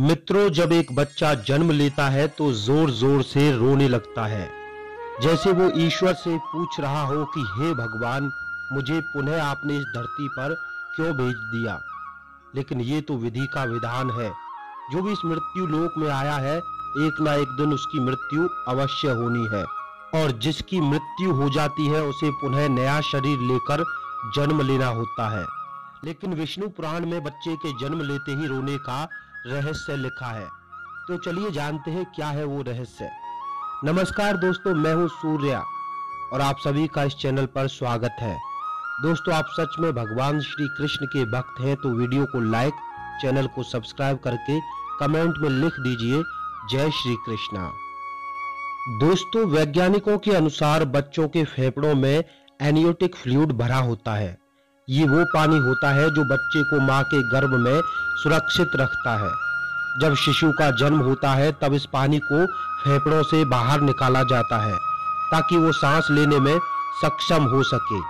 मित्रों, जब एक बच्चा जन्म लेता है तो जोर जोर से रोने लगता है, जैसे वो ईश्वर से पूछ रहा हो कि हे भगवान, मुझे पुनः आपने इस धरती पर क्यों भेज दिया। लेकिन ये तो विधि का विधान है, जो भी इस मृत्यु लोक में आया है एक ना एक दिन उसकी मृत्यु अवश्य होनी है, और जिसकी मृत्यु हो जाती है उसे पुनः नया शरीर लेकर जन्म लेना होता है। लेकिन विष्णु पुराण में बच्चे के जन्म लेते ही रोने का रहस्य लिखा है, तो चलिए जानते हैं क्या है वो रहस्य। नमस्कार दोस्तों, मैं हूँ सूर्य और आप सभी का इस चैनल पर स्वागत है। दोस्तों, आप सच में भगवान श्री कृष्ण के भक्त हैं तो वीडियो को लाइक, चैनल को सब्सक्राइब करके कमेंट में लिख दीजिए जय श्री कृष्णा। दोस्तों, वैज्ञानिकों के अनुसार बच्चों के फेफड़ों में एनियोटिक फ्लूइड भरा होता है। ये वो पानी होता है जो बच्चे को मां के गर्भ में सुरक्षित रखता है। जब शिशु का जन्म होता है तब इस पानी को फेफड़ों से बाहर निकाला जाता है ताकि वो सांस लेने में सक्षम हो सके।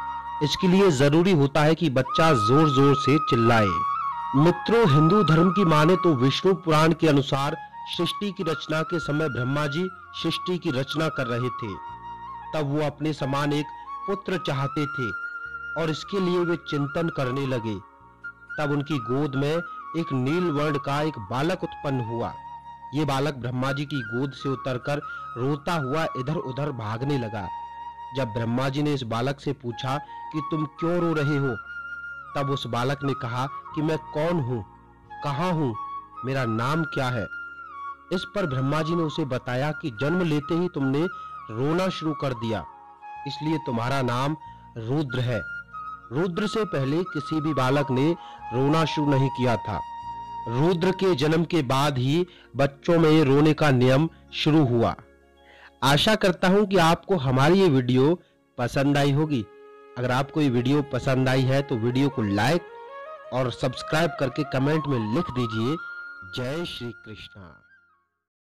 इसके लिए जरूरी होता है कि बच्चा जोर जोर से चिल्लाए। मित्रों, हिंदू धर्म की माने तो विष्णु पुराण के अनुसार सृष्टि की रचना के समय ब्रह्मा जी सृष्टि की रचना कर रहे थे। तब वो अपने समान एक पुत्र चाहते थे और इसके लिए वे चिंतन करने लगे। तब उनकी गोद में एक नील वर्ण का एक बालक उत्पन्न हुआ। ये बालक ब्रह्मा जी की गोद से उतरकर रोता हुआ इधर उधर भागने लगा। जब ब्रह्मा जी ने इस बालक से पूछा कि तुम क्यों रो रहे हो, तब उस बालक ने कहा कि मैं कौन हूँ, कहाँ हूँ, मेरा नाम क्या है। इस पर ब्रह्मा जी ने उसे बताया कि जन्म लेते ही तुमने रोना शुरू कर दिया, इसलिए तुम्हारा नाम रुद्र है। रुद्र से पहले किसी भी बालक ने रोना शुरू नहीं किया था। रुद्र के जन्म के बाद ही बच्चों में रोने का नियम शुरू हुआ। आशा करता हूं कि आपको हमारी ये वीडियो पसंद आई होगी। अगर आपको ये वीडियो पसंद आई है तो वीडियो को लाइक और सब्सक्राइब करके कमेंट में लिख दीजिए जय श्री कृष्णा।